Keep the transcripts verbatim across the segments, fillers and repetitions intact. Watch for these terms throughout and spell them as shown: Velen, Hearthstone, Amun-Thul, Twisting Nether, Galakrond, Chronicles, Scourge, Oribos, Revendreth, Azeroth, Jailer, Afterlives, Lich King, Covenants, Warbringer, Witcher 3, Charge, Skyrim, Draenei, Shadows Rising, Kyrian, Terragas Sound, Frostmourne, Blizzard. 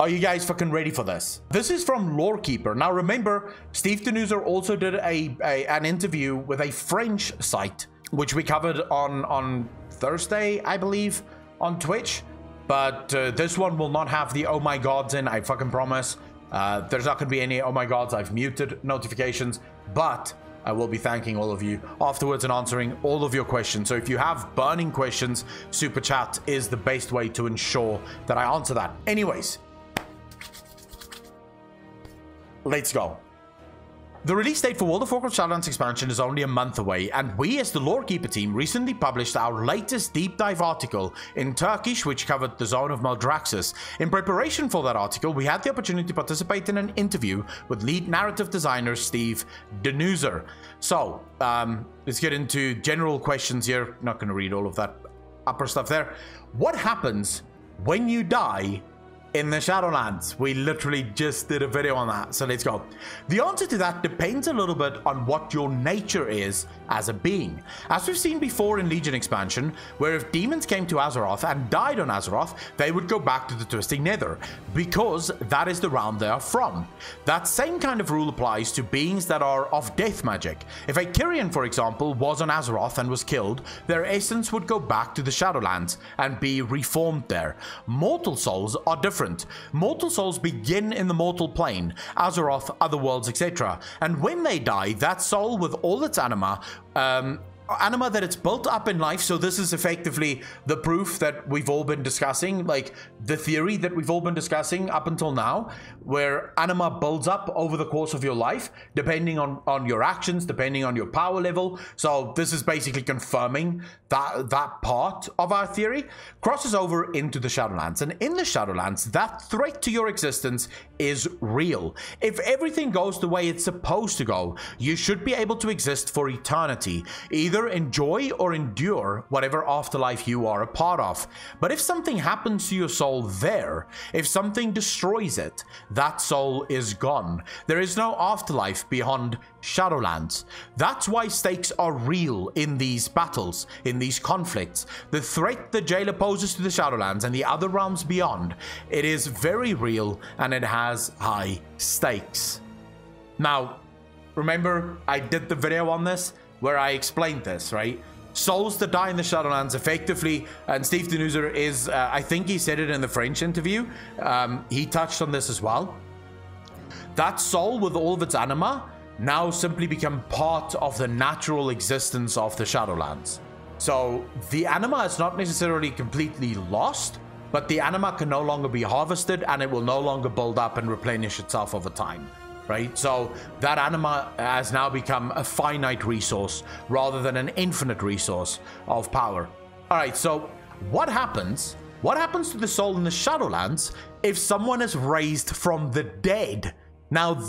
Are you guys fucking ready for this? This is from Lorekeeper. Now remember, Steve Denuser also did a, a an interview with a French site, which we covered on, on Thursday, I believe, on Twitch. But uh, this one will not have the oh my gods in, I fucking promise. Uh, there's not gonna be any oh my gods, I've muted notifications, but I will be thanking all of you afterwards and answering all of your questions. So if you have burning questions, Super Chat is the best way to ensure that I answer that. Anyways, let's go. The release date for World of Warcraft Shadowlands expansion is only a month away, and we as the Lorekeeper team recently published our latest deep dive article in Turkish, which covered the zone of Maldraxxus. In preparation for that article, we had the opportunity to participate in an interview with lead narrative designer Steve Denuser. So, um, let's get into general questions here. Not going to read all of that upper stuff there. What happens when you die in the Shadowlands? We literally just did a video on that, so let's go. The answer to that depends a little bit on what your nature is as a being. As we've seen before in Legion expansion, where if demons came to Azeroth and died on Azeroth, they would go back to the Twisting Nether, because that is the realm they are from. That same kind of rule applies to beings that are of death magic. If a Kyrian, for example, was on Azeroth and was killed, their essence would go back to the Shadowlands and be reformed there. Mortal souls are different. Mortal souls begin in the mortal plane, Azeroth, other worlds, et cetera. And when they die, that soul with all its anima, um, anima that it's built up in life, so this is effectively the proof that we've all been discussing, like the theory that we've all been discussing up until now, where anima builds up over the course of your life, depending on, on your actions, depending on your power level. So this is basically confirming that that part of our theory crosses over into the Shadowlands. And in the Shadowlands, that threat to your existence is real. If everything goes the way it's supposed to go, you should be able to exist for eternity, either enjoy or endure whatever afterlife you are a part of. But if something happens to your soul there, if something destroys it, that soul is gone. There is no afterlife beyond Shadowlands. That's why stakes are real in these battles, in these conflicts. The threat the Jailer poses to the Shadowlands and the other realms beyond, it is very real and it has high stakes. Now, remember I did the video on this where I explained this, right? Souls that die in the Shadowlands effectively, and Steve Denuser is, uh, I think he said it in the French interview, um, he touched on this as well. That soul with all of its anima now simply become part of the natural existence of the Shadowlands. So the anima is not necessarily completely lost, but the anima can no longer be harvested and it will no longer build up and replenish itself over time. Right? So that anima has now become a finite resource rather than an infinite resource of power. All right, so what happens? What happens to the soul in the Shadowlands if someone is raised from the dead? Now,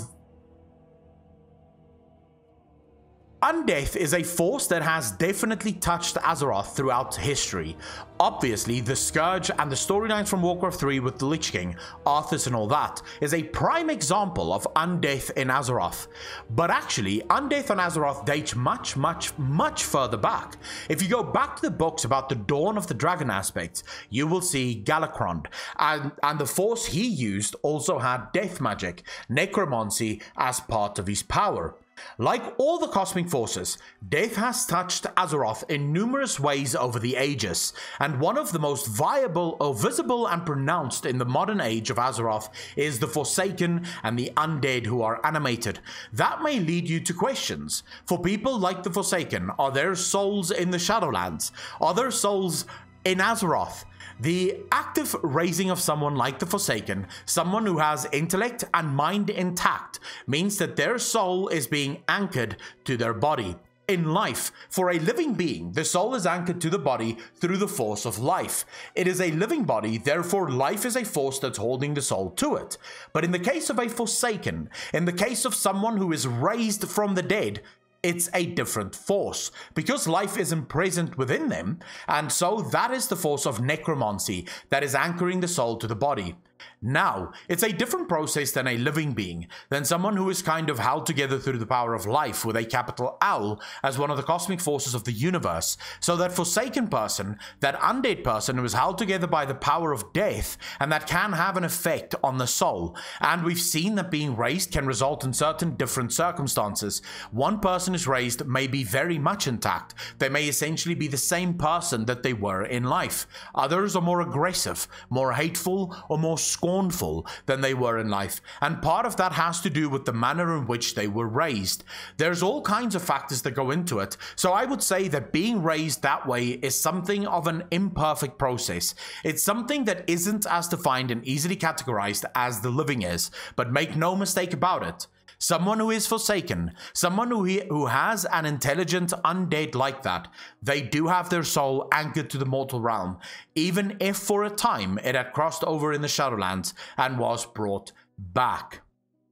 undeath is a force that has definitely touched Azeroth throughout history. Obviously, the Scourge and the storylines from Warcraft three with the Lich King, Arthas and all that, is a prime example of undeath in Azeroth. But actually, undeath on Azeroth dates much, much, much further back. If you go back to the books about the Dawn of the Dragon aspects, you will see Galakrond, and, and the force he used also had death magic, necromancy, as part of his power. Like all the cosmic forces, death has touched Azeroth in numerous ways over the ages, and one of the most viable or visible and pronounced in the modern age of Azeroth is the Forsaken and the undead who are animated. That may lead you to questions. For people like the Forsaken, are there souls in the Shadowlands? Are there souls in Azeroth? The active raising of someone like the Forsaken, someone who has intellect and mind intact, means that their soul is being anchored to their body. In life, for a living being, the soul is anchored to the body through the force of life. It is a living body, therefore life is a force that's holding the soul to it. But in the case of a Forsaken, in the case of someone who is raised from the dead, it's a different force, because life isn't present within them, and so that is the force of necromancy that is anchoring the soul to the body. Now, it's a different process than a living being, than someone who is kind of held together through the power of life with a capital L as one of the cosmic forces of the universe, so that Forsaken person, that undead person who is held together by the power of death, and that can have an effect on the soul, and we've seen that being raised can result in certain different circumstances. One person is raised may be very much intact, they may essentially be the same person that they were in life. Others are more aggressive, more hateful, or more scornful than they were in life, and part of that has to do with the manner in which they were raised. There's all kinds of factors that go into it, so I would say that being raised that way is something of an imperfect process. It's something that isn't as defined and easily categorized as the living is, but make no mistake about it. Someone who is Forsaken, someone who, he, who has an intelligent undead like that, they do have their soul anchored to the mortal realm, even if for a time it had crossed over in the Shadowlands and was brought back.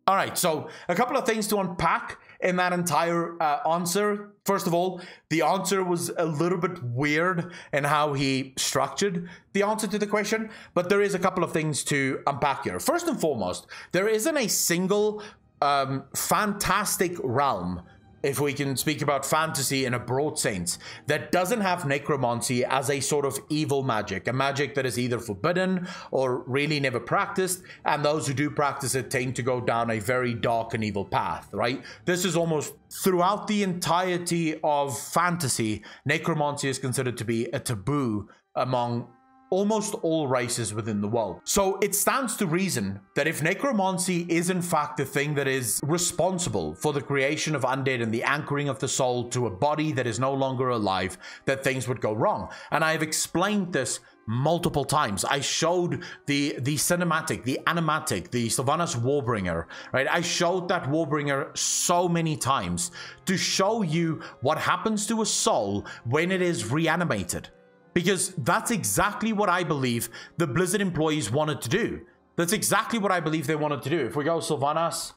Alright, so a couple of things to unpack in that entire uh, answer. First of all, the answer was a little bit weird in how he structured the answer to the question, but there is a couple of things to unpack here. First and foremost, there isn't a single Um, fantastic realm, if we can speak about fantasy in a broad sense, that doesn't have necromancy as a sort of evil magic, a magic that is either forbidden or really never practiced, and those who do practice it tend to go down a very dark and evil path, right? This is almost throughout the entirety of fantasy, necromancy is considered to be a taboo among almost all races within the world. So it stands to reason that if necromancy is in fact the thing that is responsible for the creation of undead and the anchoring of the soul to a body that is no longer alive, that things would go wrong. And I have explained this multiple times. I showed the the cinematic, the animatic, the Sylvanas Warbringer, right? I showed that Warbringer so many times to show you what happens to a soul when it is reanimated. Because that's exactly what I believe the Blizzard employees wanted to do. That's exactly what I believe they wanted to do. If we go Sylvanas,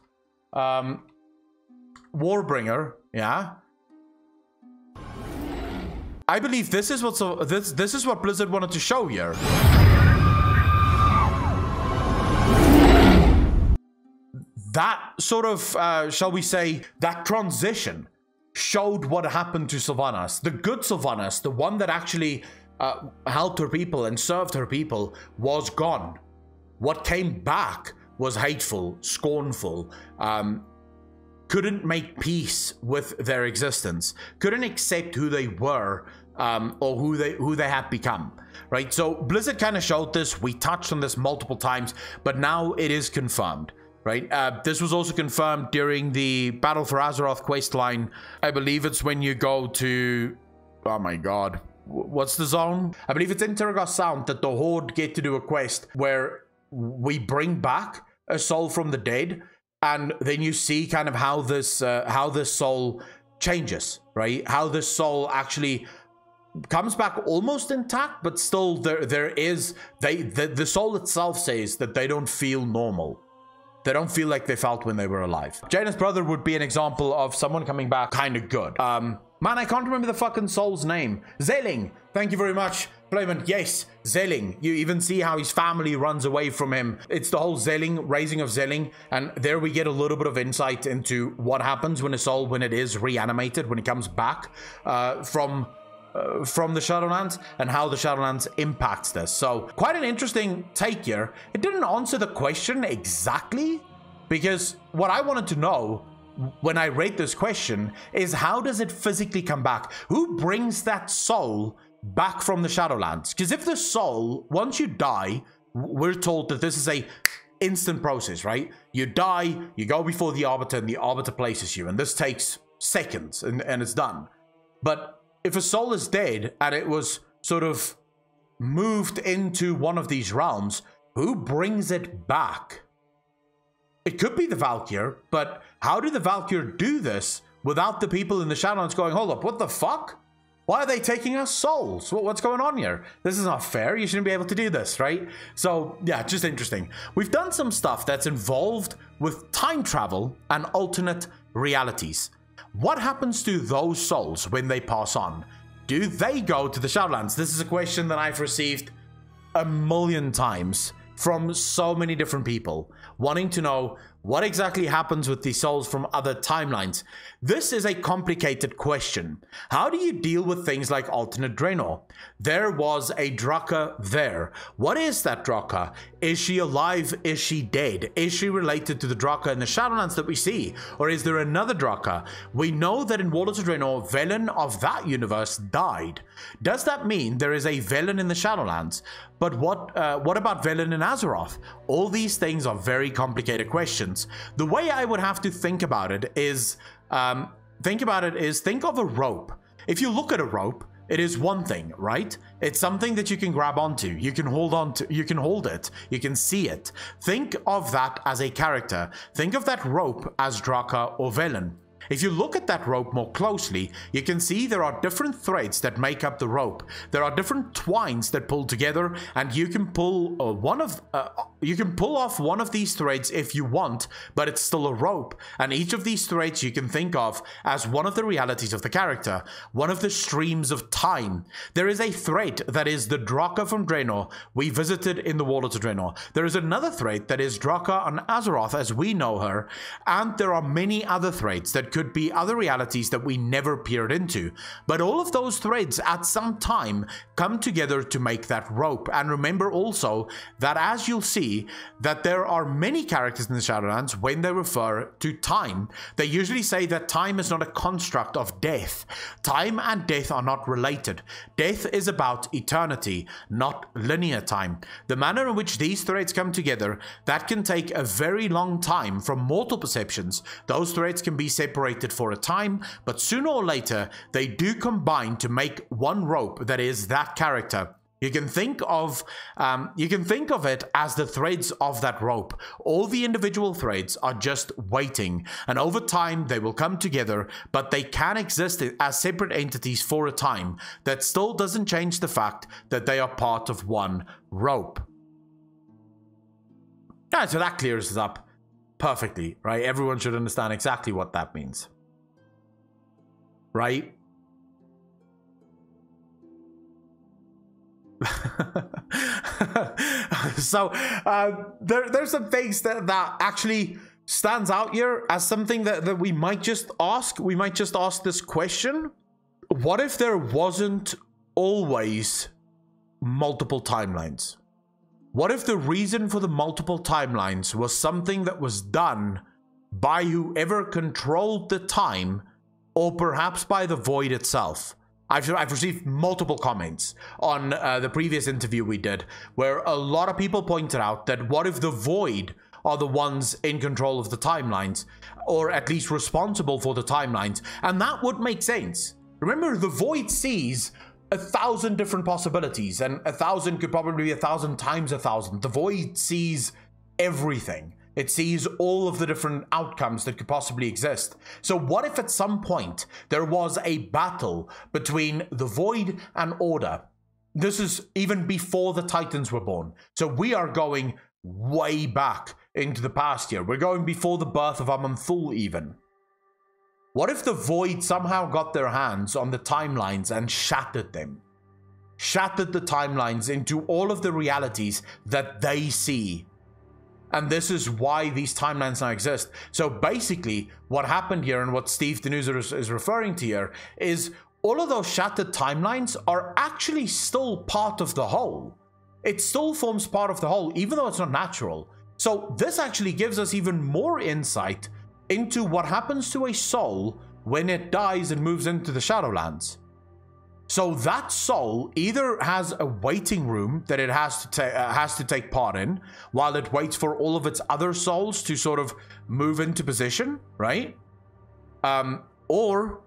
um, Warbringer, yeah. I believe this is what so, this this is what Blizzard wanted to show here. That sort of, uh, shall we say, that transition showed what happened to Sylvanas. The good Sylvanas, the one that actually Uh, helped her people and served her people, was gone. What came back was hateful, scornful, um, couldn't make peace with their existence, couldn't accept who they were um, or who they who they had become. Right? So Blizzard kind of showed this. We touched on this multiple times, but now it is confirmed. Right? Uh, this was also confirmed during the Battle for Azeroth questline. I believe it's when you go to, oh my god, what's the zone? I believe it's in Terragas Sound that the Horde get to do a quest where we bring back a soul from the dead, and then you see kind of how this uh, how this soul changes, right? How this soul actually comes back almost intact, but still there there is they the, the soul itself says that they don't feel normal. They don't feel like they felt when they were alive. Jaina's brother would be an example of someone coming back kind of good. Um, Man, I can't remember the fucking soul's name. Zelling, thank you very much. Playman, yes, Zelling. You even see how his family runs away from him. It's the whole Zelling, raising of Zelling. And there we get a little bit of insight into what happens when a soul, when it is reanimated, when it comes back uh, from uh, from the Shadowlands, and how the Shadowlands impacts this. So quite an interesting take here. It didn't answer the question exactly, because what I wanted to know when I read this question is, how does it physically come back? Who brings that soul back from the Shadowlands? Because if the soul, once you die, we're told that this is a instant process, right? You die, you go before the Arbiter, and the Arbiter places you, and this takes seconds, and, and it's done. But if a soul is dead, and it was sort of moved into one of these realms, who brings it back? It could be the Valkyr, but how do the Valkyr do this without the people in the Shadowlands going, hold up, what the fuck? Why are they taking our souls? What's going on here? This is not fair. You shouldn't be able to do this, right? So, yeah, just interesting. We've done some stuff that's involved with time travel and alternate realities. What happens to those souls when they pass on? Do they go to the Shadowlands? This is a question that I've received a million times from so many different people wanting to know what exactly happens with the souls from other timelines. This is a complicated question. How do you deal with things like alternate Draenor? There was a Draka there. What is that Draka? Is she alive? Is she dead? Is she related to the Draka in the Shadowlands that we see? Or is there another Draka? We know that in World of Draenor, Velen of that universe died. Does that mean there is a Velen in the Shadowlands? But what, uh, what about Velen and Azeroth? All these things are very complicated questions. The way I would have to think about it is, um, think about it is, think of a rope. If you look at a rope, it is one thing, right? It's something that you can grab onto, you can hold on to, you can hold it, you can see it. Think of that as a character. Think of that rope as Draka or Velen. If you look at that rope more closely, you can see there are different threads that make up the rope. There are different twines that pull together, and you can pull uh, one of uh, you can pull off one of these threads if you want, but it's still a rope. And each of these threads you can think of as one of the realities of the character, one of the streams of time. There is a thread that is the Draka from Draenor we visited in the World of Draenor. There is another thread that is Draka on Azeroth as we know her, and there are many other threads that could be other realities that we never peered into, but all of those threads at some time come together to make that rope. And remember also that, as you'll see, that there are many characters in the Shadowlands when they refer to time, they usually say that time is not a construct of death. Time and death are not related. Death is about eternity, not linear time. The manner in which these threads come together, that can take a very long time from mortal perceptions. Those threads can be separated for a time, but sooner or later they do combine to make one rope that is that character. You can think of um, you can think of it as the threads of that rope. All the individual threads are just waiting, and over time they will come together, but they can exist as separate entities for a time. That still doesn't change the fact that they are part of one rope. Now, so that clears it up perfectly, right? Everyone should understand exactly what that means, right? So uh, there, there's some things that, that actually stands out here as something that, that we might just ask. We might just ask this question. What if there wasn't always multiple timelines? What if the reason for the multiple timelines was something that was done by whoever controlled the time, or perhaps by the void itself? I've, I've received multiple comments on uh, the previous interview we did, where a lot of people pointed out that what if the void are the ones in control of the timelines, or at least responsible for the timelines? And that would make sense. Remember, the void sees a thousand different possibilities, and a thousand could probably be a thousand times a thousand. The void sees everything. It sees all of the different outcomes that could possibly exist. So what if at some point there was a battle between the void and order? This is even before the Titans were born. So we are going way back into the past here. We're going before the birth of Amun-Thul even. What if the void somehow got their hands on the timelines and shattered them? Shattered the timelines into all of the realities that they see. And this is why these timelines now exist. So basically, what happened here and what Steve Denuser is, is referring to here is all of those shattered timelines are actually still part of the whole. It still forms part of the whole, even though it's not natural. So this actually gives us even more insight into what happens to a soul when it dies and moves into the Shadowlands. So that soul either has a waiting room that it has to, uh, has to take part in while it waits for all of its other souls to sort of move into position, right? Um, or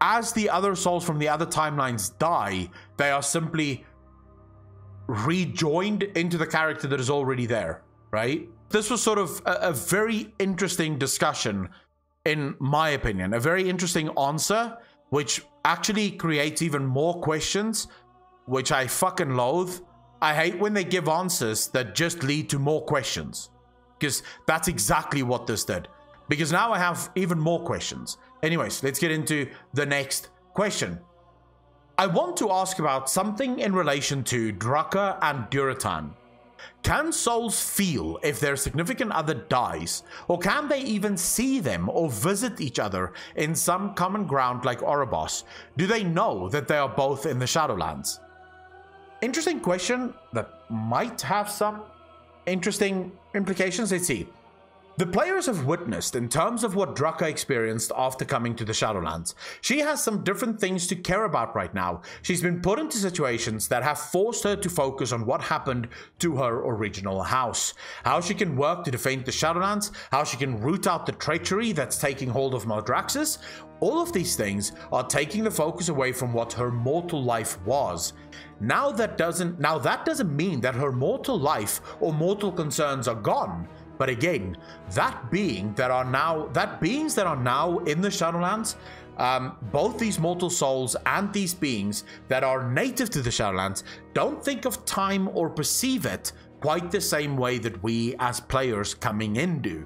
as the other souls from the other timelines die, they are simply rejoined into the character that is already there, right? This was sort of a, a very interesting discussion, in my opinion. A very interesting answer, which actually creates even more questions, which I fucking loathe. I hate when they give answers that just lead to more questions, because that's exactly what this did. Because now I have even more questions. Anyways, let's get into the next question. I want to ask about something in relation to Draka and Durotan. Can souls feel if their significant other dies, or can they even see them or visit each other in some common ground like Oribos? Do they know that they are both in the Shadowlands? Interesting question that might have some interesting implications. Let's see. The players have witnessed in terms of what Draka experienced after coming to the Shadowlands. She has some different things to care about right now. She's been put into situations that have forced her to focus on what happened to her original house. How she can work to defend the Shadowlands, how she can root out the treachery that's taking hold of Maldraxxus. All of these things are taking the focus away from what her mortal life was. Now that doesn't, now that doesn't mean that her mortal life or mortal concerns are gone. But again, that being that are now that beings that are now in the Shadowlands, um, both these mortal souls and these beings that are native to the Shadowlands don't think of time or perceive it quite the same way that we as players coming in do.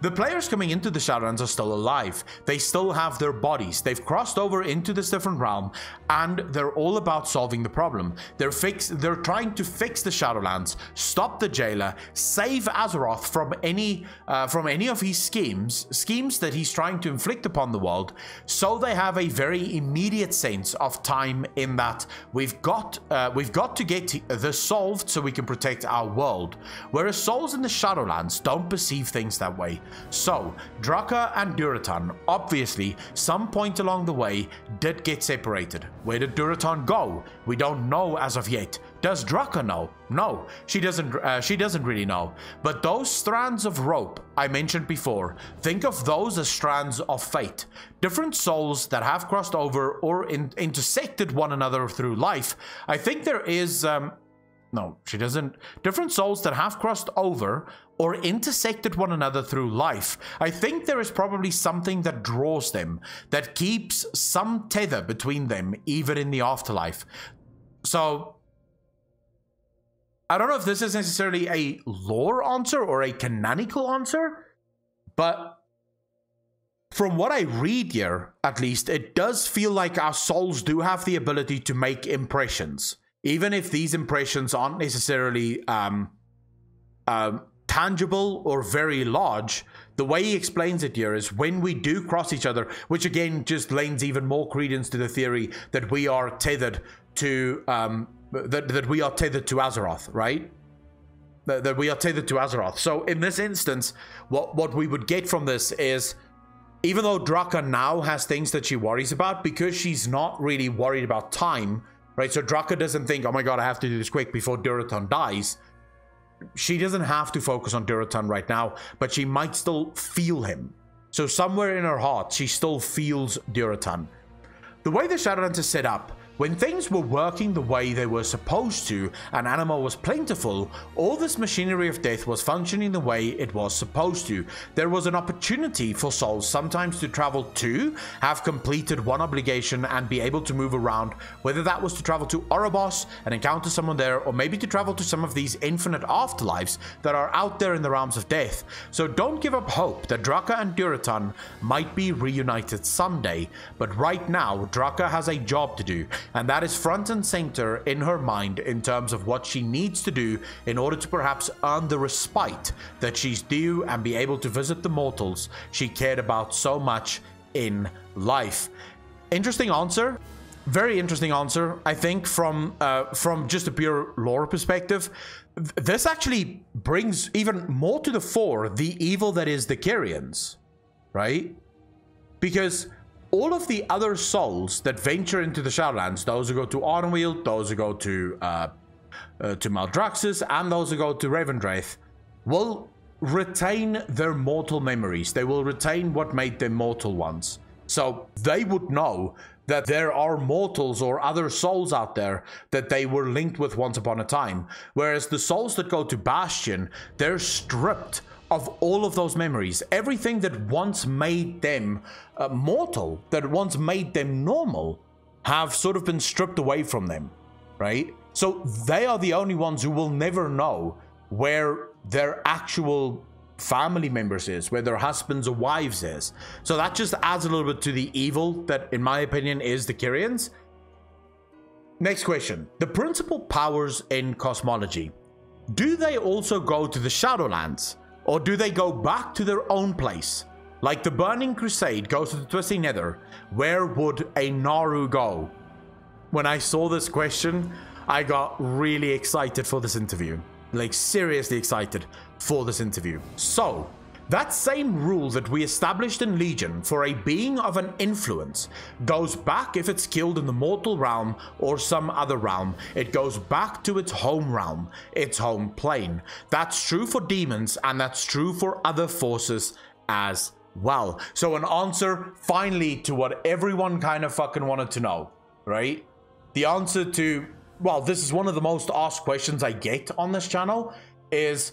The players coming into the Shadowlands are still alive, they still have their bodies, they've crossed over into this different realm, and they're all about solving the problem. They're, fix they're trying to fix the Shadowlands, stop the Jailer, save Azeroth from any, uh, from any of his schemes, schemes that he's trying to inflict upon the world, so they have a very immediate sense of time in that we've got, uh, we've got to get this solved so we can protect our world, whereas souls in the Shadowlands don't perceive things that way. So, Draka and Durotan, obviously, some point along the way, did get separated. Where did Durotan go? We don't know as of yet. Does Draka know? No, she doesn't, uh, she doesn't really know. But those strands of rope I mentioned before, think of those as strands of fate. Different souls that have crossed over or in intersected one another through life. I think there is... Um, no, she doesn't. Different souls that have crossed over or intersected one another through life. I think there is probably something that draws them, that keeps some tether between them, even in the afterlife. So, I don't know if this is necessarily a lore answer or a canonical answer, but from what I read here, at least, it does feel like our souls do have the ability to make impressions, even if these impressions aren't necessarily um, um, tangible or very large. The way he explains it here is when we do cross each other, which again just lends even more credence to the theory that we are tethered to um that, that we are tethered to Azeroth, right? That, that we are tethered to Azeroth. So in this instance, what what we would get from this is, even though Draka now has things that she worries about, because she's not really worried about time, right? So Draka doesn't think, oh my god, I have to do this quick before Durotan dies. She doesn't have to focus on Durotan right now, but she might still feel him. So somewhere in her heart, she still feels Durotan. The way the Shadowlands is set up, when things were working the way they were supposed to and anima was plentiful, all this machinery of death was functioning the way it was supposed to. There was an opportunity for souls sometimes to travel to, have completed one obligation and be able to move around, whether that was to travel to Oribos and encounter someone there, or maybe to travel to some of these infinite afterlives that are out there in the realms of death. So don't give up hope that Draka and Durotan might be reunited someday, but right now Draka has a job to do. And that is front and center in her mind in terms of what she needs to do in order to perhaps earn the respite that she's due and be able to visit the mortals she cared about so much in life. Interesting answer. Very interesting answer, I think, from, uh, from just a pure lore perspective. This actually brings even more to the fore the evil that is the Kyrians, right? Because all of the other souls that venture into the Shadowlands, those who go to Ardenweald, those who go to uh, uh, to Maldraxxus, and those who go to Revendreth, will retain their mortal memories. They will retain what made them mortal once. So they would know that there are mortals or other souls out there that they were linked with once upon a time. Whereas the souls that go to Bastion, they're stripped of all of those memories, everything that once made them uh, mortal, that once made them normal, have sort of been stripped away from them, right? So they are the only ones who will never know where their actual family members is, where their husbands or wives is. So that just adds a little bit to the evil that, in my opinion, is the Kyrians. Next question. The principal powers in cosmology. do they also go to the Shadowlands? Or do they go back to their own place? Like the Burning Crusade goes to the Twisting Nether, where would a Naru go? When I saw this question, I got really excited for this interview. Like, seriously excited for this interview. So, that same rule that we established in Legion for a being of an influence goes back if it's killed in the mortal realm or some other realm. It goes back to its home realm, its home plane. That's true for demons, and that's true for other forces as well. So an answer, finally, to what everyone kind of fucking wanted to know, right? The answer to... well, this is one of the most asked questions I get on this channel is,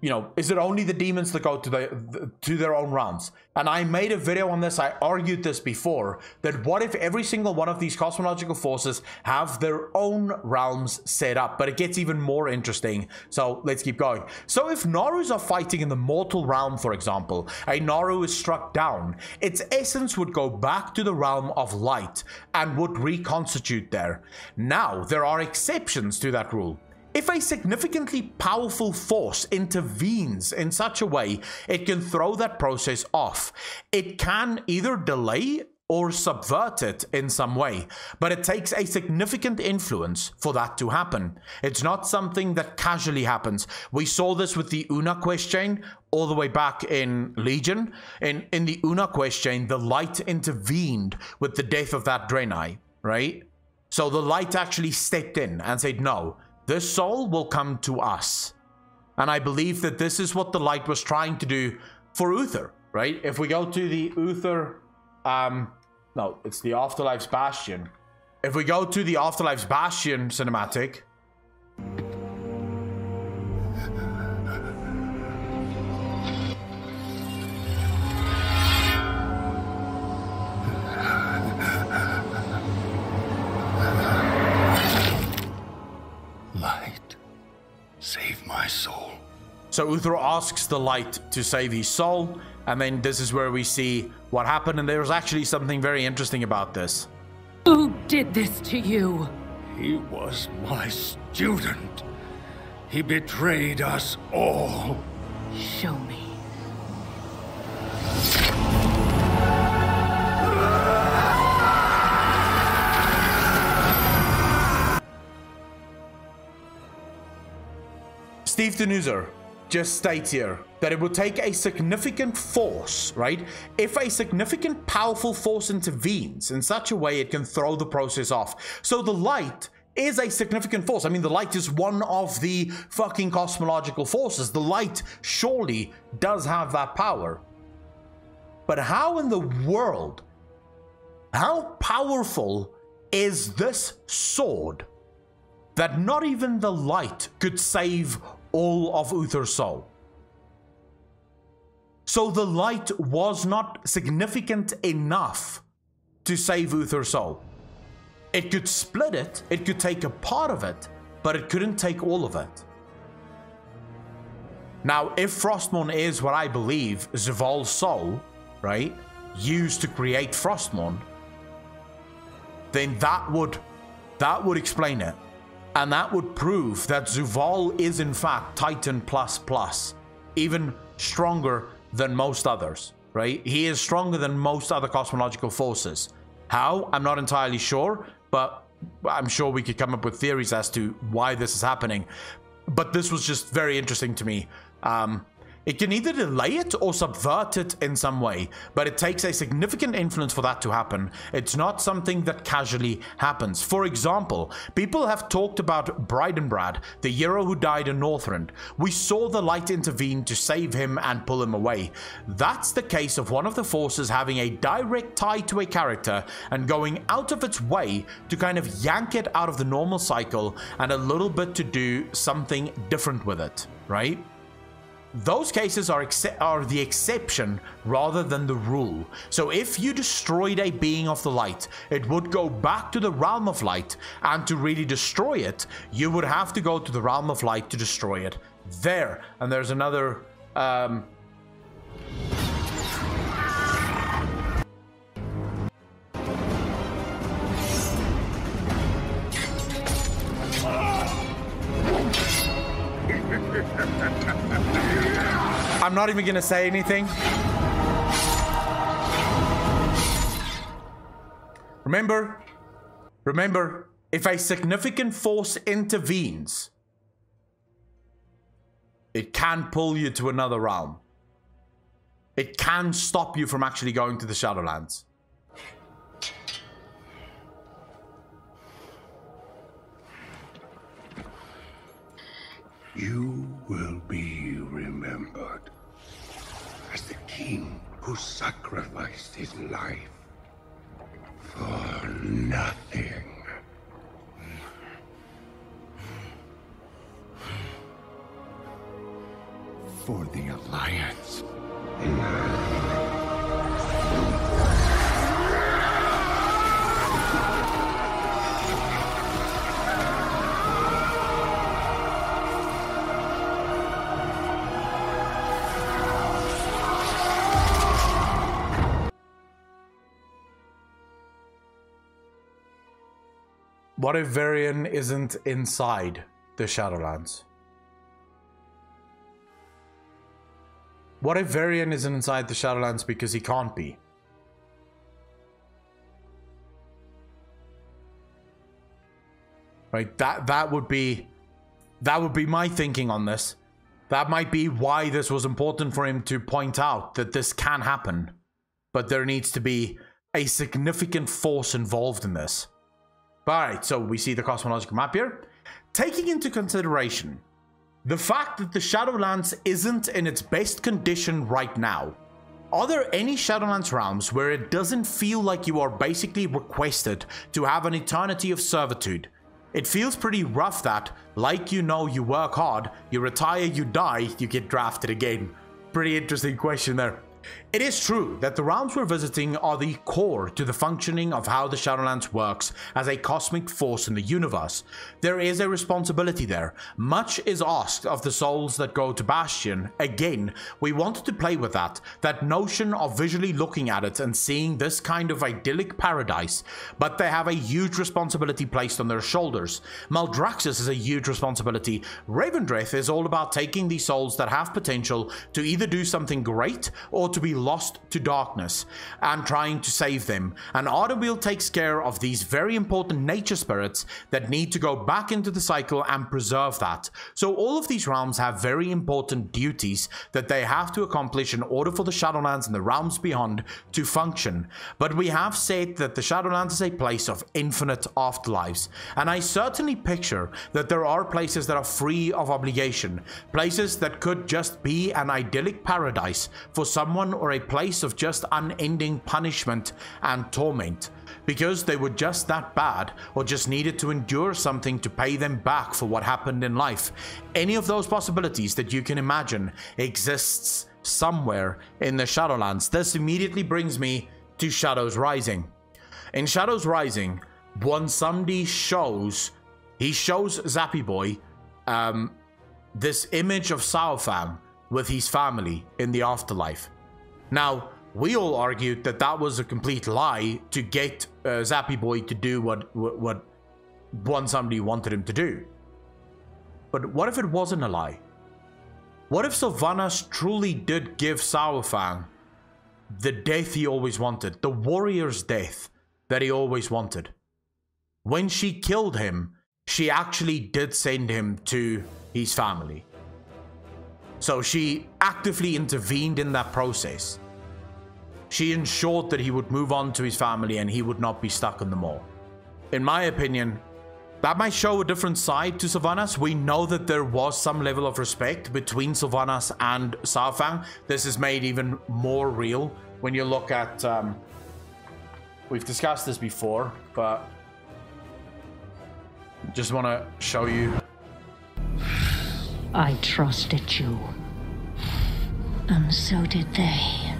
you know, is it only the demons that go to, the, to their own realms? And I made a video on this, I argued this before, that what if every single one of these cosmological forces have their own realms set up? But it gets even more interesting, so let's keep going. So if Narus are fighting in the mortal realm, for example, a Naru is struck down, its essence would go back to the realm of light and would reconstitute there. Now, there are exceptions to that rule. If a significantly powerful force intervenes in such a way, it can throw that process off. It can either delay or subvert it in some way, but it takes a significant influence for that to happen. It's not something that casually happens. We saw this with the Una quest chain all the way back in Legion. In, in the Una quest chain, the light intervened with the death of that Draenei, right? So the light actually stepped in and said, no, this soul will come to us. And I believe that this is what the light was trying to do for Uther, right? If we go to the Uther, um, no, it's the Afterlife's Bastion. If we go to the Afterlife's Bastion cinematic, so Uther asks the light to save his soul, and then this is where we see what happened, and there's actually something very interesting about this. Who did this to you? He was my student. He betrayed us all. Show me. Steve Denuser just states here that it would take a significant force, right? If a significant powerful force intervenes in such a way, it can throw the process off. So the light is a significant force. I mean, the light is one of the fucking cosmological forces. The light surely does have that power. But how in the world, how powerful is this sword that not even the light could save all of Uther's soul? So the light was not significant enough to save Uther's soul. It could split it, it could take a part of it, but it couldn't take all of it. Now, if Frostmourne is what I believe Zival's soul, right, used to create Frostmourne, then that would, that would explain it. And that would prove that Zuval is in fact Titan plus plus, even stronger than most others, right? He is stronger than most other cosmological forces. How? I'm not entirely sure, but I'm sure we could come up with theories as to why this is happening. But this was just very interesting to me. Um, it can either delay it or subvert it in some way, but it takes a significant influence for that to happen. It's not something that casually happens. For example, people have talked about Bridenbrad, the hero who died in Northrend. We saw the light intervene to save him and pull him away. That's the case of one of the forces having a direct tie to a character and going out of its way to kind of yank it out of the normal cycle and a little bit to do something different with it, right? Those cases are, are the exception rather than the rule. So if you destroyed a being of the light, it would go back to the realm of light, and to really destroy it, you would have to go to the realm of light to destroy it there. And there's another... Um... I'm not even gonna say anything. Remember, remember, if a significant force intervenes, it can pull you to another realm. It can stop you from actually going to the Shadowlands. You will be remembered as the king who sacrificed his life for nothing. For the Alliance. What if Varian isn't inside the Shadowlands? What if Varian isn't inside the Shadowlands because he can't be? Right, that that would be that would be my thinking on this. That might be why this was important for him to point out that this can happen, but there needs to be a significant force involved in this. All right, so we see the cosmological map here, taking into consideration the fact that the Shadowlands isn't in its best condition right now. Are there any Shadowlands realms where it doesn't feel like you are basically requested to have an eternity of servitude? It feels pretty rough that, like you know, you work hard, you retire, you die, you get drafted again. Pretty interesting question there. It is true that the realms we're visiting are the core to the functioning of how the Shadowlands works as a cosmic force in the universe. There is a responsibility there. Much is asked of the souls that go to Bastion. Again, we wanted to play with that, that notion of visually looking at it and seeing this kind of idyllic paradise, but they have a huge responsibility placed on their shoulders. Maldraxxus is a huge responsibility. Revendreth is all about taking these souls that have potential to either do something great or to be lost to darkness and trying to save them. And Ardenweald takes care of these very important nature spirits that need to go back into the cycle and preserve that. So all of these realms have very important duties that they have to accomplish in order for the Shadowlands and the realms beyond to function. But we have said that the Shadowlands is a place of infinite afterlives, and I certainly picture that there are places that are free of obligation, places that could just be an idyllic paradise for someone, or a place of just unending punishment and torment, because they were just that bad or just needed to endure something to pay them back for what happened in life. Any of those possibilities that you can imagine exists somewhere in the Shadowlands. This immediately brings me to Shadows Rising. In Shadows Rising, Bwonsamdi shows, he shows Zappy Boy um, this image of Saurfang with his family in the afterlife. Now, we all argued that that was a complete lie to get uh, Zappy Boy to do what, what, what Bwonsamdi wanted him to do. But what if it wasn't a lie? What if Sylvanas truly did give Saurfang the death he always wanted, the warrior's death that he always wanted? When she killed him, she actually did send him to his family. So she actively intervened in that process. She ensured that he would move on to his family and he would not be stuck in the maw. In my opinion, that might show a different side to Sylvanas. We know that there was some level of respect between Sylvanas and Saurfang. This is made even more real when you look at... Um, we've discussed this before, but... just want to show you... I trusted you, and so did they.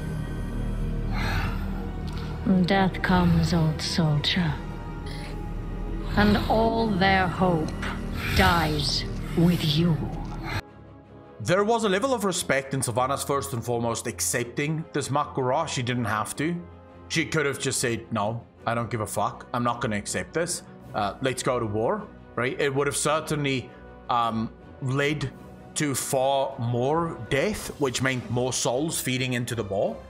Death comes, old soldier, and all their hope dies with you. There was a level of respect in Sylvanas first and foremost accepting this Makura. She didn't have to. She could have just said, no, I don't give a fuck. I'm not going to accept this. Uh, let's go to war, right? It would have certainly um, led to far more death, which meant more souls feeding into the ball.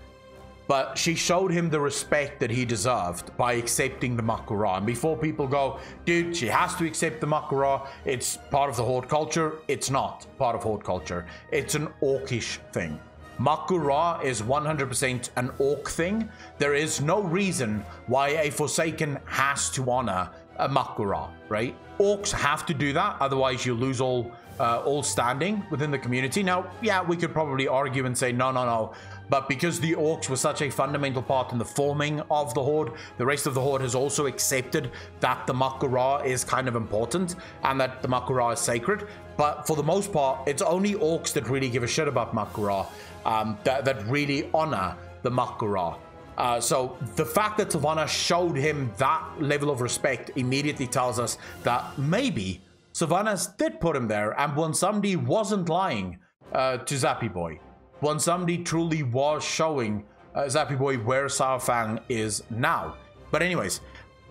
But she showed him the respect that he deserved by accepting the Makara. And before people go, dude, she has to accept the Makara, it's part of the Horde culture. It's not part of Horde culture. It's an orcish thing. Makara is one hundred percent an orc thing. There is no reason why a Forsaken has to honor a Makara, right? Orcs have to do that, otherwise you lose all uh, all standing within the community. Now, yeah, we could probably argue and say, no, no, no. But because the orcs were such a fundamental part in the forming of the Horde, the rest of the Horde has also accepted that the Makara is kind of important and that the Makara is sacred. But for the most part, it's only orcs that really give a shit about Makara, um, that, that really honor the Makara. Uh, so the fact that Sylvanas showed him that level of respect immediately tells us that maybe Sylvanas did put him there, and Bwonsamdi wasn't lying uh, to Zappy Boy. Bwonsamdi truly was showing uh, Zappy Boy where Saurfang is now. But anyways,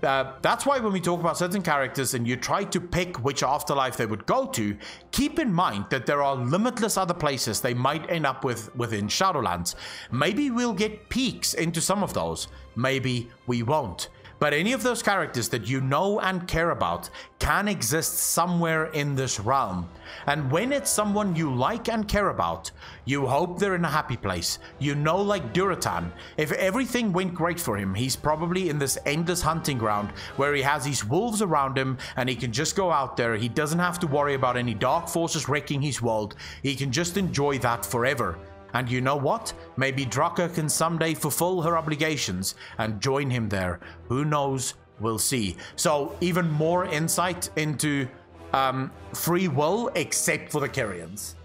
uh, that's why when we talk about certain characters and you try to pick which afterlife they would go to, keep in mind that there are limitless other places they might end up with within Shadowlands. Maybe we'll get peeks into some of those, maybe we won't. But any of those characters that you know and care about can exist somewhere in this realm. And when it's someone you like and care about, you hope they're in a happy place. You know, like Durotan, if everything went great for him, he's probably in this endless hunting ground where he has these wolves around him and he can just go out there. He doesn't have to worry about any dark forces wrecking his world. He can just enjoy that forever. And you know what? Maybe Draka can someday fulfill her obligations and join him there. Who knows? We'll see. So even more insight into um, free will, except for the Kyrians.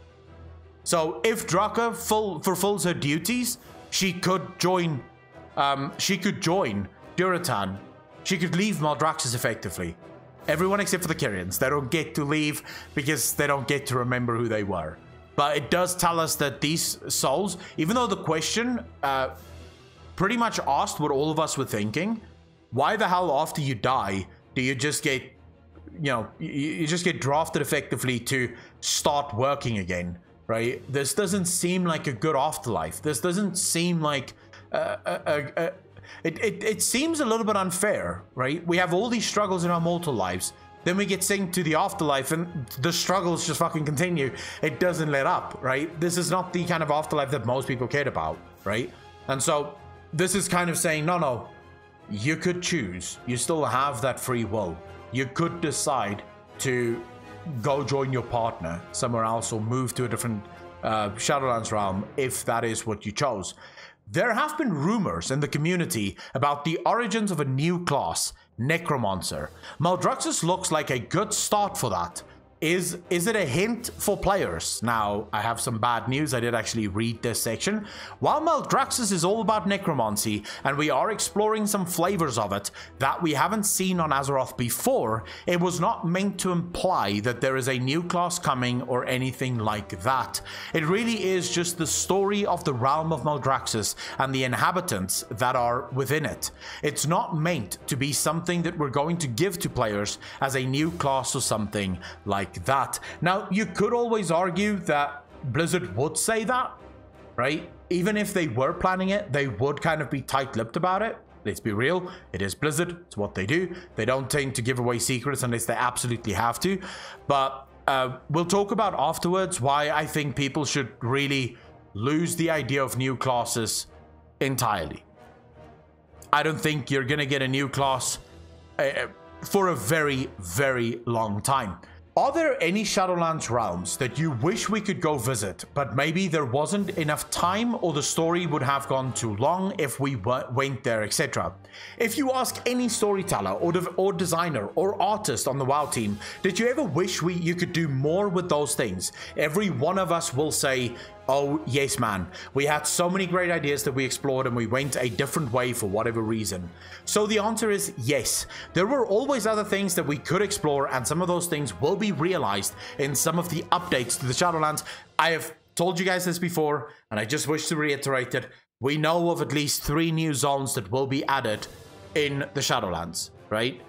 So if Draka full, fulfills her duties, she could join. Um, she could join Durotan. She could leave Maldraxxus effectively. Everyone except for the Kyrians. They don't get to leave because they don't get to remember who they were. But it does tell us that these souls, even though the question uh, pretty much asked what all of us were thinking, why the hell after you die do you just get, you know, you just get drafted effectively to start working again, right? This doesn't seem like a good afterlife. This doesn't seem like, uh, a, a, a, it, it, it seems a little bit unfair, right? We have all these struggles in our mortal lives. Then we get sent to the afterlife and the struggles just fucking continue. It doesn't let up, right? This is not the kind of afterlife that most people cared about, right? And so this is kind of saying, no, no, you could choose. You still have that free will. You could decide to go join your partner somewhere else or move to a different uh, Shadowlands realm if that is what you chose. There have been rumors in the community about the origins of a new class, Necromancer. Maldraxxus looks like a good start for that. Is, is it a hint for players? Now, I have some bad news. I did actually read this section. While Maldraxxus is all about necromancy, and we are exploring some flavors of it that we haven't seen on Azeroth before, it was not meant to imply that there is a new class coming or anything like that. It really is just the story of the realm of Maldraxxus and the inhabitants that are within it. It's not meant to be something that we're going to give to players as a new class or something like that. Now, you could always argue that Blizzard would say that, right? Even if they were planning it, they would kind of be tight-lipped about it. Let's be real. It is Blizzard. It's what they do. They don't tend to give away secrets unless they absolutely have to. But uh, we'll talk about afterwards why I think people should really lose the idea of new classes entirely. I don't think you're going to get a new class uh, for a very, very long time. Are there any Shadowlands realms that you wish we could go visit, but maybe there wasn't enough time or the story would have gone too long if we went there, et cetera? If you ask any storyteller or, de or designer or artist on the WoW team, did you ever wish we you could do more with those things? Every one of us will say, oh, yes, man. We had so many great ideas that we explored and we went a different way for whatever reason. So the answer is yes. There were always other things that we could explore, and some of those things will be realized in some of the updates to the Shadowlands. I have told you guys this before, and I just wish to reiterate it. We know of at least three new zones that will be added in the Shadowlands, right?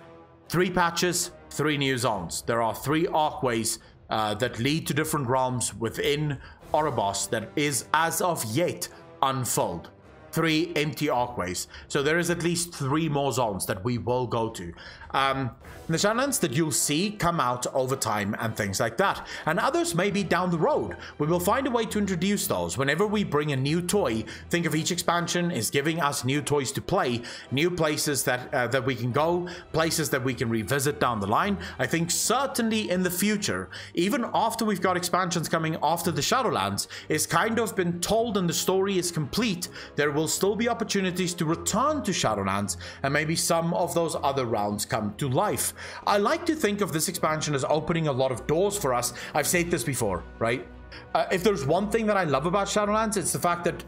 Three patches, three new zones. There are three arcways uh, that lead to different realms within Oribos that is as of yet unfilled. Three empty arcways. So there is at least three more zones that we will go to. Um, the Shadowlands that you'll see come out over time and things like that. And others may be down the road. We will find a way to introduce those. Whenever we bring a new toy, think of each expansion is giving us new toys to play, new places that, uh, that we can go, places that we can revisit down the line. I think certainly in the future, even after we've got expansions coming after the Shadowlands, it's kind of been told and the story is complete, there will still be opportunities to return to Shadowlands and maybe some of those other rounds come to life. I like to think of this expansion as opening a lot of doors for us. I've said this before, right? Uh, if there's one thing that I love about Shadowlands, it's the fact that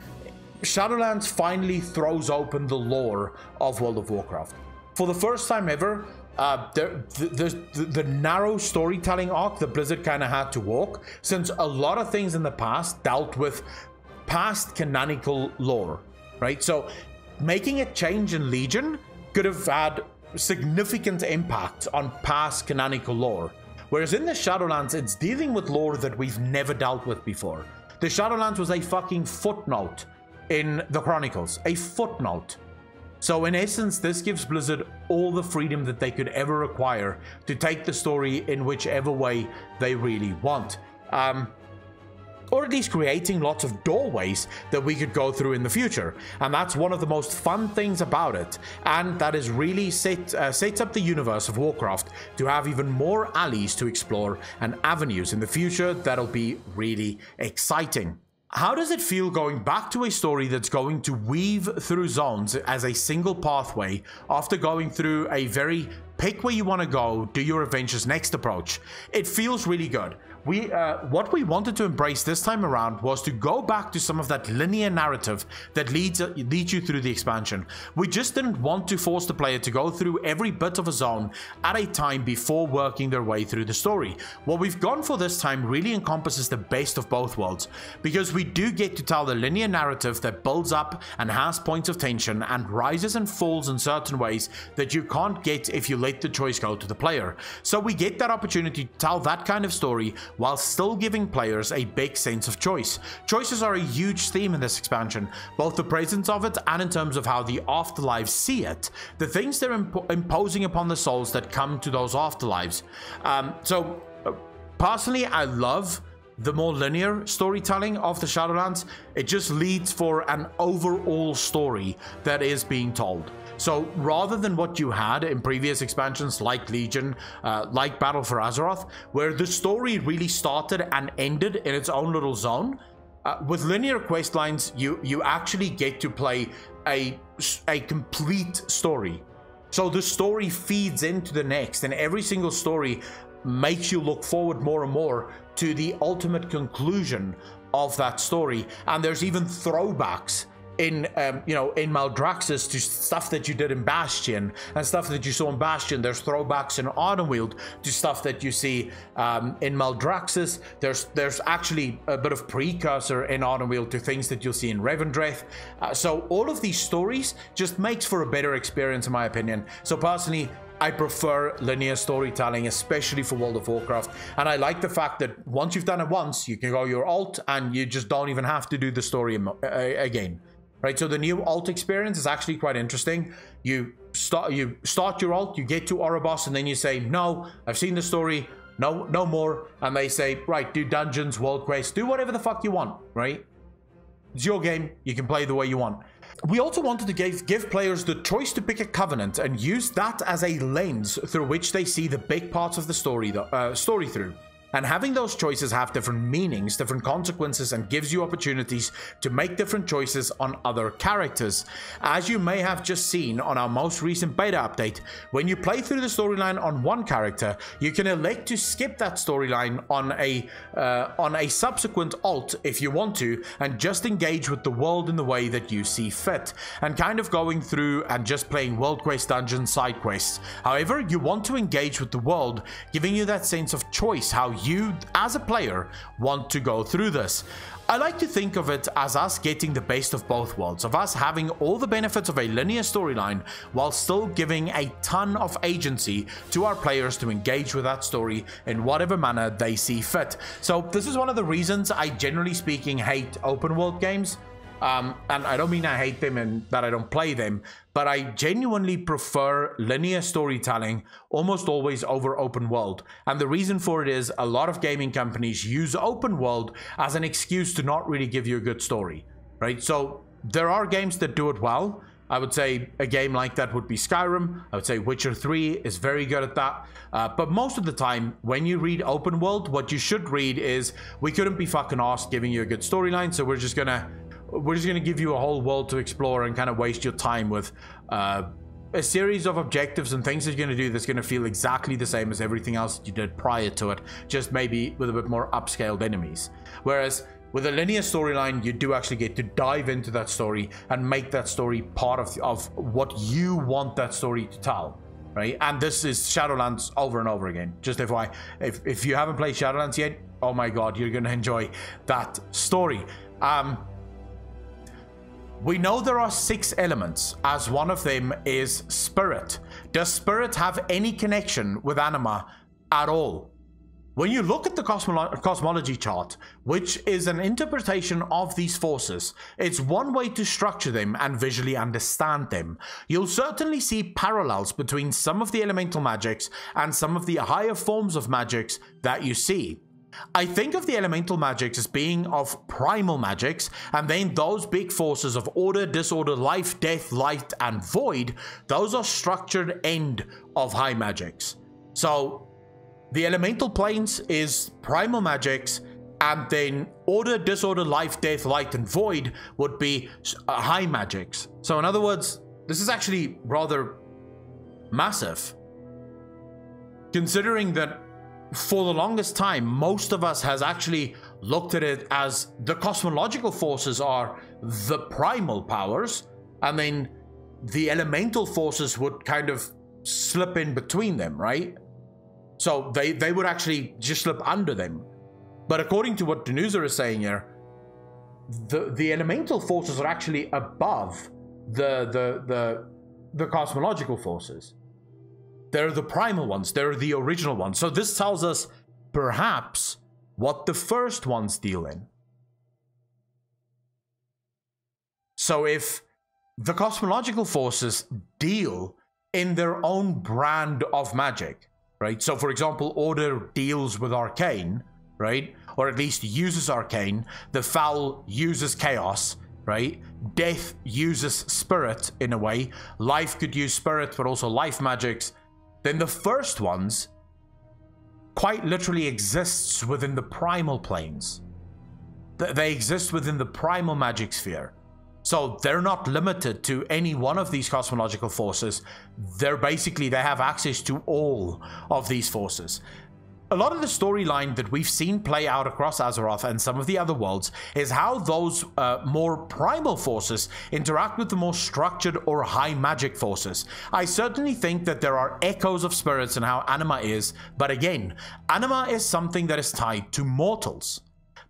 Shadowlands finally throws open the lore of World of Warcraft. For the first time ever, uh, the, the, the, the narrow storytelling arc that Blizzard kind of had to walk, since a lot of things in the past dealt with past canonical lore, right? So making a change in Legion could have had significant impact on past canonical lore, whereas in the Shadowlands it's dealing with lore that we've never dealt with before. The Shadowlands was a fucking footnote in the Chronicles, a footnote. So in essence, this gives Blizzard all the freedom that they could ever require to take the story in whichever way they really want, um or at least creating lots of doorways that we could go through in the future. And that's one of the most fun things about it, and that is really set, uh, sets up the universe of Warcraft to have even more alleys to explore and avenues in the future. That'll be really exciting. How does it feel going back to a story that's going to weave through zones as a single pathway after going through a very pick where you want to go, do your adventures next approach? It feels really good. We, uh, what we wanted to embrace this time around was to go back to some of that linear narrative that leads, uh, leads you through the expansion. We just didn't want to force the player to go through every bit of a zone at a time before working their way through the story. What we've gone for this time really encompasses the best of both worlds, because we do get to tell the linear narrative that builds up and has points of tension and rises and falls in certain ways that you can't get if you let the choice go to the player. So we get that opportunity to tell that kind of story while still giving players a big sense of choice. Choices are a huge theme in this expansion, both the presence of it and in terms of how the afterlives see it, the things they're imp imposing upon the souls that come to those afterlives. Um, so uh, personally, I love the more linear storytelling of the Shadowlands. It just leads for an overall story that is being told. So rather than what you had in previous expansions like Legion, uh, like Battle for Azeroth, where the story really started and ended in its own little zone, uh, with linear quest lines, you, you actually get to play a, a complete story. So the story feeds into the next, and every single story makes you look forward more and more to the ultimate conclusion of that story. And there's even throwbacks in um, you know, in Maldraxxus to stuff that you did in Bastion and stuff that you saw in Bastion. There's throwbacks in Ardenweald to stuff that you see um, in Maldraxxus. There's there's actually a bit of precursor in Ardenweald to things that you'll see in Revendreth. Uh, so all of these stories just makes for a better experience, in my opinion. So personally, I prefer linear storytelling, especially for World of Warcraft. And I like the fact that once you've done it once, you can go your alt and you just don't even have to do the story again. Right, so the new alt experience is actually quite interesting. You start, you start your alt, you get to Oribos, and then you say, no, I've seen the story, no, no more. And they say, right, do dungeons, world quests, do whatever the fuck you want, right? It's your game, you can play the way you want. We also wanted to give, give players the choice to pick a covenant and use that as a lens through which they see the big parts of the story, the, uh, story through. And having those choices have different meanings, different consequences, and gives you opportunities to make different choices on other characters. As you may have just seen on our most recent beta update, when you play through the storyline on one character, you can elect to skip that storyline on a uh, on a subsequent alt if you want to, and just engage with the world in the way that you see fit, and kind of going through and just playing world quest, dungeons, side quests. However you want to engage with the world, giving you that sense of choice, how you you as a player want to go through this. I like to think of it as us getting the best of both worlds, of us having all the benefits of a linear storyline while still giving a ton of agency to our players to engage with that story in whatever manner they see fit. So this is one of the reasons I generally speaking hate open world games. Um, and I don't mean I hate them and that I don't play them, but I genuinely prefer linear storytelling almost always over open world. And the reason for it is a lot of gaming companies use open world as an excuse to not really give you a good story, right? So there are games that do it well. I would say a game like that would be Skyrim. I would say Witcher three is very good at that. Uh, but most of the time, when you read open world, what you should read is, we couldn't be fucking arsed giving you a good storyline, so we're just gonna... We're just going to give you a whole world to explore and kind of waste your time with uh, a series of objectives and things that you're going to do that's going to feel exactly the same as everything else that you did prior to it, just maybe with a bit more upscaled enemies. Whereas with a linear storyline, you do actually get to dive into that story and make that story part of, of what you want that story to tell. Right? And this is Shadowlands over and over again. Just F Y I, if, if you haven't played Shadowlands yet, oh my god, you're going to enjoy that story. Um... We know there are six elements, as one of them is spirit. Does spirit have any connection with anima at all? When you look at the cosmolo cosmology chart, which is an interpretation of these forces, it's one way to structure them and visually understand them. You'll certainly see parallels between some of the elemental magics and some of the higher forms of magics that you see. I think of the elemental magics as being of primal magics, and then those big forces of order, disorder, life, death, light, and void, those are structured end of high magics. So, the elemental planes is primal magics, and then order, disorder, life, death, light, and void would be high magics. So in other words, this is actually rather massive, considering that for the longest time, most of us has actually looked at it as the cosmological forces are the primal powers, and then the elemental forces would kind of slip in between them, right? So they, they would actually just slip under them. But according to what Denuser is saying here, the, the elemental forces are actually above the, the, the, the cosmological forces. They're the primal ones, they're the original ones. So this tells us, perhaps, what the first ones deal in. So if the cosmological forces deal in their own brand of magic, right? So for example, order deals with arcane, right? Or at least uses arcane. The foul uses chaos, right? Death uses spirit in a way. Life could use spirit, but also life magics. Then the first ones quite literally exists within the primal planes. They exist within the primal magic sphere. So they're not limited to any one of these cosmological forces. They're basically, they have access to all of these forces. A lot of the storyline that we've seen play out across Azeroth and some of the other worlds is how those uh, more primal forces interact with the more structured or high magic forces. I certainly think that there are echoes of spirits in how anima is, but again, anima is something that is tied to mortals.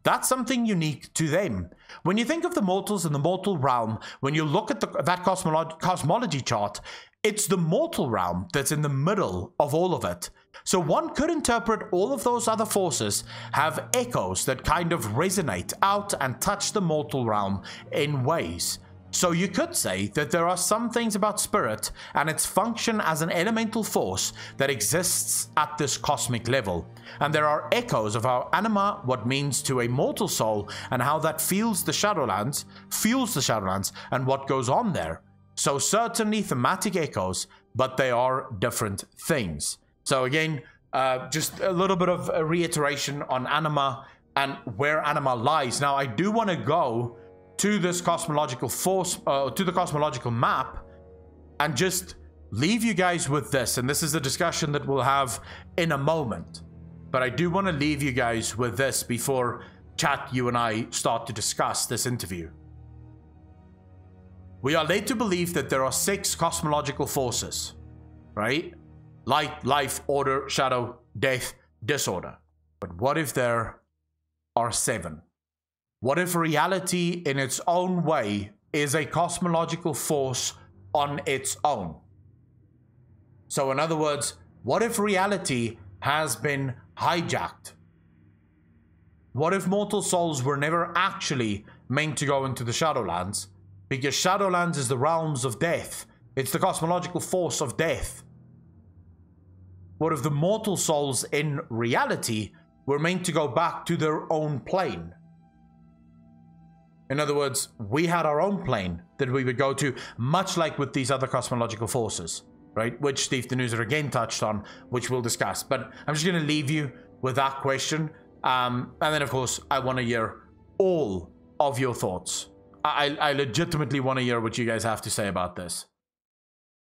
That's something unique to them. When you think of the mortals in the mortal realm, when you look at the, that cosmolo- cosmology chart, it's the mortal realm that's in the middle of all of it. So one could interpret all of those other forces have echoes that kind of resonate out and touch the mortal realm in ways. So you could say that there are some things about spirit and its function as an elemental force that exists at this cosmic level. And there are echoes of how anima, what means to a mortal soul, and how that feels the Shadowlands, fuels the Shadowlands, and what goes on there. So certainly thematic echoes, but they are different things. So again, uh, just a little bit of a reiteration on anima and where anima lies. Now, I do want to go to this cosmological force, uh, to the cosmological map, and just leave you guys with this. And this is a discussion that we'll have in a moment. But I do want to leave you guys with this before chat, you and I start to discuss this interview. We are led to believe that there are six cosmological forces, right? Light, life, order, shadow, death, disorder. But What if there are seven? What if reality in its own way is a cosmological force on its own? So in other words, what if reality has been hijacked? What if mortal souls were never actually meant to go into the Shadowlands? Because Shadowlands is the realms of death. It's the cosmological force of death. What if the mortal souls in reality were meant to go back to their own plane? In other words, we had our own plane that we would go to, much like with these other cosmological forces, right? Which Steve Denuser again touched on, which we'll discuss. But I'm just going to leave you with that question. Um, and then, of course, I want to hear all of your thoughts. I, I legitimately want to hear what you guys have to say about this.